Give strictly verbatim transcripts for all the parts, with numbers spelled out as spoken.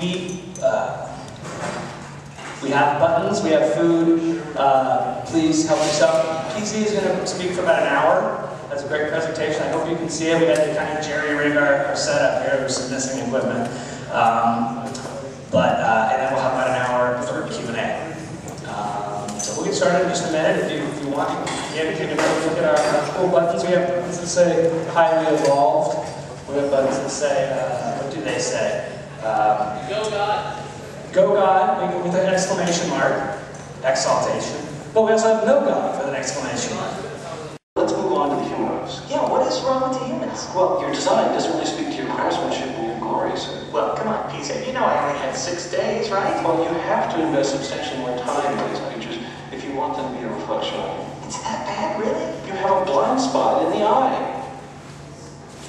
We uh, we have buttons, we have food. Uh, please help yourself. P Z is going to speak for about an hour. That's a great presentation. I hope you can see it. We had to kind of jerry-rig our, our setup here. There's some missing equipment. Um, but uh, and then we'll have about an hour for Q and A. Um, so we'll get started in just a minute. If you, if you want, you can take a look at our cool buttons. We have buttons that say highly evolved. We have buttons that say, uh, what do they say? Um, Go God. Go God with an exclamation mark. Exaltation. But we also have no God with an exclamation mark. Let's move on to the humanoids. Yeah, what is wrong with the humans? Well, your design doesn't really speak to your craftsmanship and your glory, sir. Well, come on, P Z, you know I only had six days, right? Well, you have to invest substantially more time in these pictures if you want them to be a reflection on you. It's that bad, really? You have a blind spot in the eye.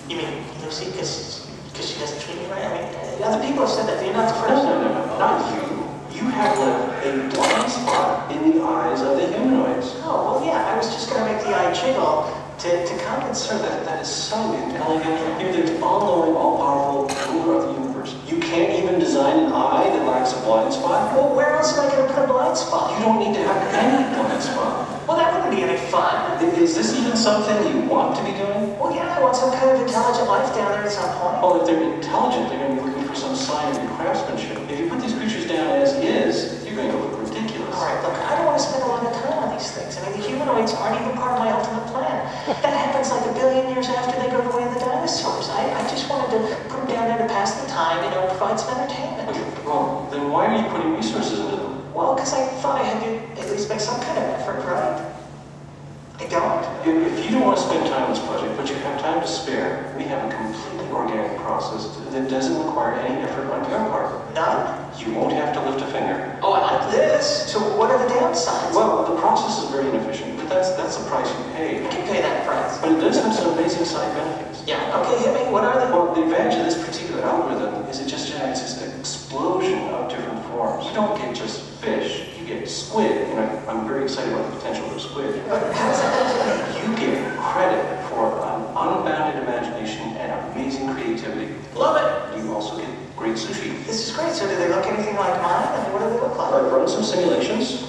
You mean, you see, because she doesn't treat me right? I mean, other people have said that, you're not the first. No, no, no, no. Not you. You have left a blind spot in the eyes of the humanoids. Oh, well, yeah, I was just going to make the eye jiggle to, to compensate. That, that is so inelegant. You're the all-knowing, all-powerful ruler of the universe. You can't even design an eye that lacks a blind spot? Well, where else am I going to put a blind spot? You don't need to have any blind spot. Well, that wouldn't be any fun. Is this even something you want to be doing? Well, yeah, I want some kind of intelligent life down there at some point. Well, if they're intelligent, they're going to be looking for some sign of craftsmanship. If you put these creatures down as is, you're going to look ridiculous. All right, look, I don't want to spend a lot of time on these things. I mean, the humanoids aren't even part of my ultimate plan. That happens like a billion years after they go to the way of the dinosaurs. I, I just wanted to put them down there to pass the time and, you know, provide some entertainment. Okay, well, then why are you putting resources into them? Well, because I thought I had to at least make some kind of effort, right? I don't. If you don't want to spend time on this project, but you have time to spare, we have a completely organic process that doesn't require any effort on your part. None? You won't have to lift a finger. Oh, I like this. So what are the downsides? Well, the process is very inefficient, but that's that's the price you pay. You can pay that price. But it does have some amazing side benefits. Yeah, okay, hit me. What are they? Well, the advantage of this particular algorithm is it just generates this explosion of different forms. You don't get just fish. Get squid, and I, I'm very excited about the potential for squid. But how does that you get credit for an unbounded imagination and amazing creativity. Love it! You also get great sushi. This is great. So do they look anything like mine? I mean, what do they look like? I've run some simulations so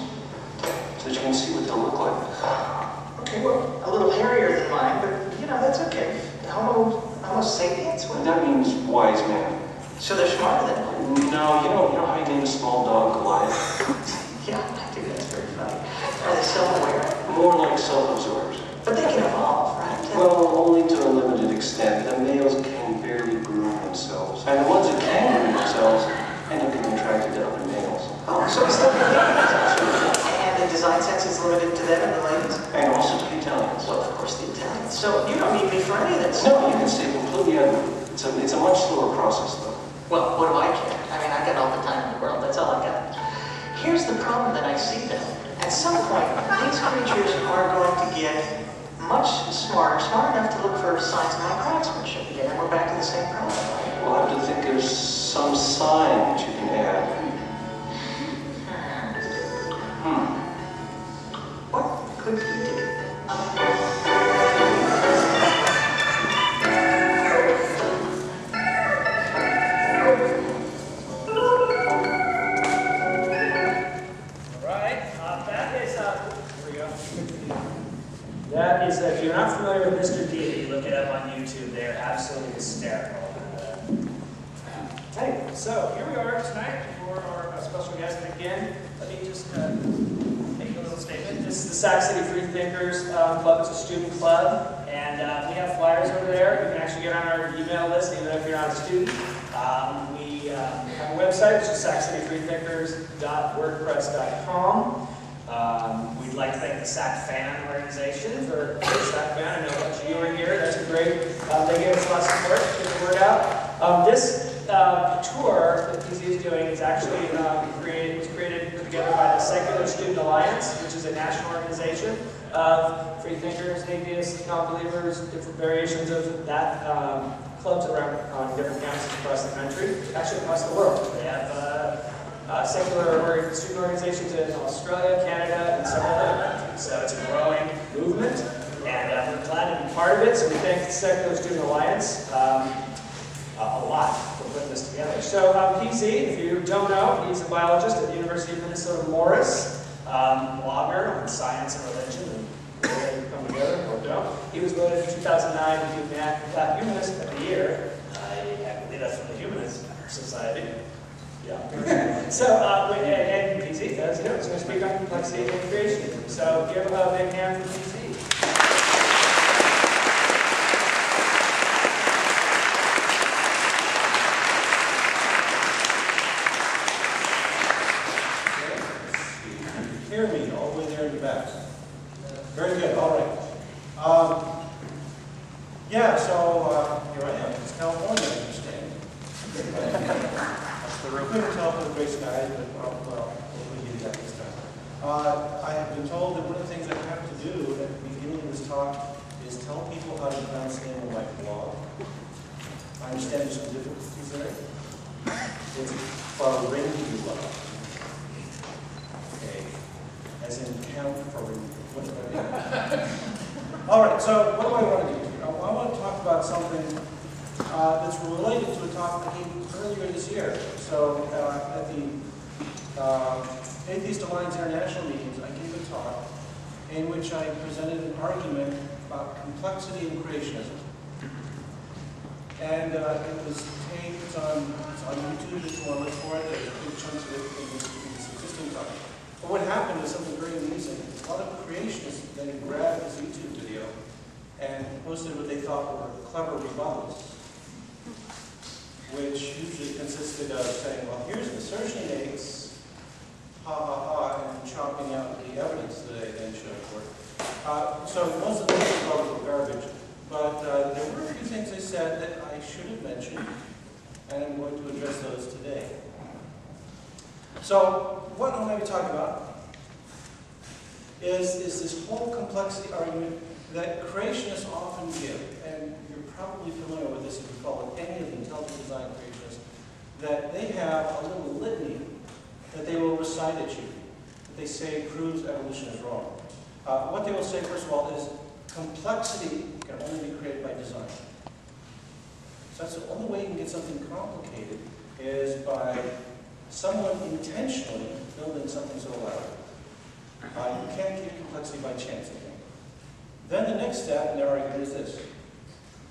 that you can see what they'll look like. Okay, well, a little hairier than mine, but you know, that's okay. Homo, homo sapiens? What? That means wise man. So they're smarter than mine? No, you know, you know how you name a small dog Goliath? Yeah, I think that's very funny. Are they self-aware? More like self-absorbed. But they can evolve, right? Well, only to a limited extent. The males can barely groom themselves. And the ones that can groom themselves end up getting attracted to other males. Oh, so it's still And the design sex is limited to them and the ladies? And also to the Italians. Well, of course, the Italians. So you don't need me for any of this. No, you can stay completely out of it. It's a, it's a much slower process, though. Well, what do I care? I mean, I got all the time in the world. That's all I got. Here's the problem that I see, though. At some point, these creatures are going to get much smarter, smart enough to look for signs of my craftsmanship again, and we're back to the same problem. We'll have to think of some sign that you can add. Hmm. What could he do? That is, if you're not familiar with Mister D, you look it up on YouTube. They are absolutely hysterical. Hey, anyway, so here we are tonight for our uh, special guest. And again, let me just uh, make a little statement. This is the Sac City Freethinkers uh, Club. It's a student club. And uh, we have flyers over there. You can actually get on our email list, even if you're not a student. Um, we uh, have a website, which is sac city freethinkers dot wordpress dot com. Um, we'd like to thank the S A C Fan organization for S A C Fan. I know a bunch of you are here. That's a great. Uh, they gave us a lot of support to get the word out. Um, this uh, tour that P Z is doing is actually um, created, was created together by the Secular Student Alliance, which is a national organization of freethinkers, atheists, non-believers, different variations of that. Um, clubs around on different campuses across the country, actually across the world. They have. Uh, Uh, secular student organizations in Australia, Canada, and several other countries. So it's a growing movement, and uh, we're glad to be part of it. So we thank the Secular Student Alliance um, uh, a lot for putting this together. together. So um, P Z, if you don't know, he's a biologist at the University of Minnesota Morris, um, blogger on science and religion, and they come together or don't. He was voted in two thousand nine the Humanist of the Year. I believe that's from the Humanist Society. Yeah. so, uh, when, and, and P Z does, you know, he's going to speak on complexity and creationism. So, give a big hand for P Z. Hear me all the way there in the back. Very good, all right. Um, yeah, so uh, here I am. It's California, I understand. That's the real couldn't tell from the gray sky, but well, well, we'll do that this time. Uh, I have been told that one of the things I have to do at the beginning of this talk is tell people how to pronounce the name of my blog. I understand there's some difficulties there. It's Pharyngula. As in count for all right, so what do I want to do here? I want to talk about something uh, that's related to a talk I gave earlier this year. So uh, at the uh, Atheist Alliance International meetings, I gave a talk in which I presented an argument about complexity and creationism. And uh, it was taped on, on YouTube, if you want to look for it. There's big chunks of it in this, in this existing talk. But what happened was something very amusing. A lot of creationists then grabbed this YouTube video and posted what they thought were clever rebuttals, which usually consisted of saying, well, here's the assertion he makes, ha ha ha, and chopping out the evidence that I then showed for it. Uh, so most of those were garbage, but uh, there were a few things they said that I should have mentioned, and I'm going to address those today. So, what I'm going to be talking about is, is this whole complexity argument that creationists often give, and you're probably familiar with this if you follow any of the intelligent design creationists, that they have a little litany that they will recite at you, that they say proves evolution is wrong. Uh, what they will say, first of all, is complexity can only be created by design. So that's the only way you can get something complicated is by someone intentionally building something so elaborate. Uh, you can't get complexity by chance again. Then the next step in their argument is this.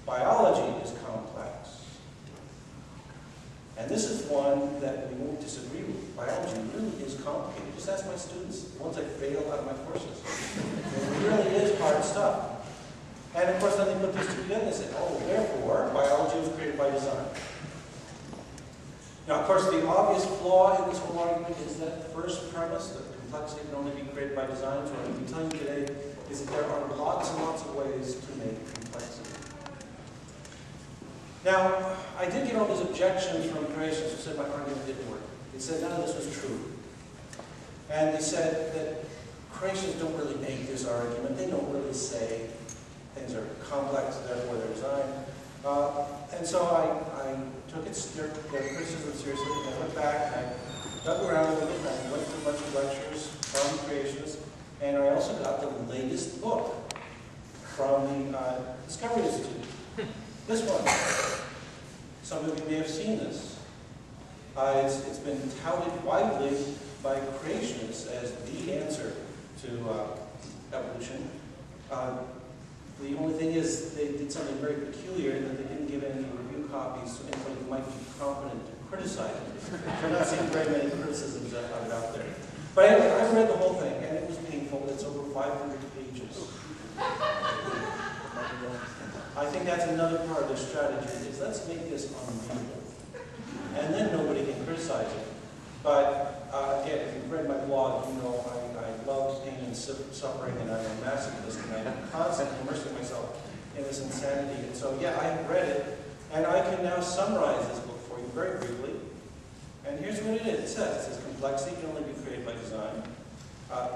Biology is complex. And this is one that we won't disagree with. Biology really is complicated. Just ask my students, the ones that fail out of my courses. It really is hard stuff. And of course, then they put these two together and say, oh, therefore, biology was created by design. Now, of course, the obvious flaw in this whole argument is that first premise that complexity can only be created by design. So what I'm going to be telling you today is that there are lots and lots of ways to make complexity. Now, I did get all these objections from creationists who said my argument didn't work. They said none of this was true. And they said that creationists don't really make this argument. They don't really say things are complex, therefore they're designed. Uh, and so I, I took it, their, their criticism seriously, and I went back and I dug around a little bit and I went to a bunch of lectures from creationists, and I also got the latest book from the uh, Discovery Institute. This one. Some of you may have seen this. Uh, it's, it's been touted widely by creationists as the answer to uh, evolution. Uh, The only thing is, they did something very peculiar in that they didn't give any review copies to anybody who might be competent to criticize it. We're not seeing very many criticisms of it out there. But anyway, I read the whole thing, and it was painful. It's over five hundred pages. I think that's another part of their strategy, is let's make this unreadable. And then nobody can criticize it. But uh, again, if you've read my blog, you know I love pain and suffering, and I'm a masochist, and I'm constantly immersing myself in this insanity. And so, yeah, I read it, and I can now summarize this book for you very briefly. And here's what it is. It says, it says complexity can only be created by design. Uh,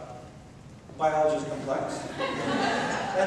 biology is complex.